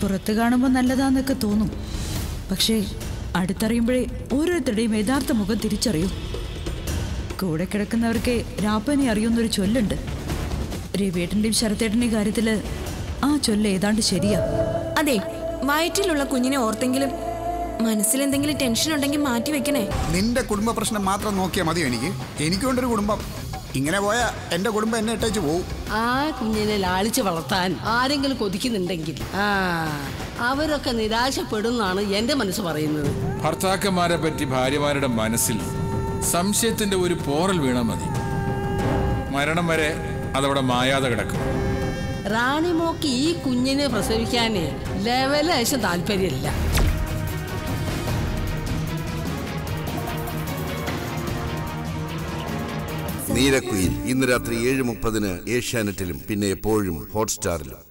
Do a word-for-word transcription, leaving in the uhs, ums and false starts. പുറത്ത് കാണുമ്പോൾ നല്ലതാന്നൊക്കെ തോന്നും, പക്ഷേ അടുത്തറിയുമ്പോഴേ ഓരോരുത്തരുടെയും യഥാർത്ഥ മുഖം തിരിച്ചറിയും. കൂടെ കിടക്കുന്നവർക്ക് രാപ്പനെ അറിയുന്നൊരു ചൊല്ലുണ്ട്. രവിയേട്ടൻ്റെയും ശരത്തേട്ടൻ്റെയും കാര്യത്തിൽ ആ ചൊല്ല് ഏതാണ്ട് ശരിയാ. അതെ, വയറ്റിലുള്ള കുഞ്ഞിനെ ഓർത്തെങ്കിലും മനസ്സിൽ എന്തെങ്കിലും ടെൻഷൻ ഉണ്ടെങ്കിൽ മാറ്റി വെക്കണേ. നിന്റെ കുടുംബ പ്രശ്നം മാത്രം നോക്കിയാൽ മതി. എനിക്ക് എനിക്കൊണ്ടൊരു കുടുംബം. ഇങ്ങനെ പോയാ എന്റെ കുടുംബം എന്നെ ഇട്ടേച്ചു പോവും. ആ കുഞ്ഞിനെ ലാളിച്ച് വളർത്താൻ ആരെങ്കിലും കൊതിക്കുന്നുണ്ടെങ്കിൽ ആ അവരൊക്കെ നിരാശപ്പെടുന്നാണ് എന്റെ മനസ്സ് പറയുന്നത്. ഭർത്താക്കന്മാരെ പറ്റി ഭാര്യമാരുടെ മനസ്സിൽ സംശയത്തിന്റെ ഒരു പോറൽ വീണാൽ മതി, മരണം വരെ അതവിടെ മായാതെ കിടക്കും. റാണിമോക്ക് ഈ കുഞ്ഞിനെ പ്രസവിക്കാന് ലെവലേശം താല്പര്യമില്ല. നീരക്കുയിൽ ഇന്ന് രാത്രി ഏഴ് മുപ്പതിന് ഏഷ്യാനെറ്റിലും പിന്നെ എപ്പോഴും ഹോട്ട്സ്റ്റാറിലും.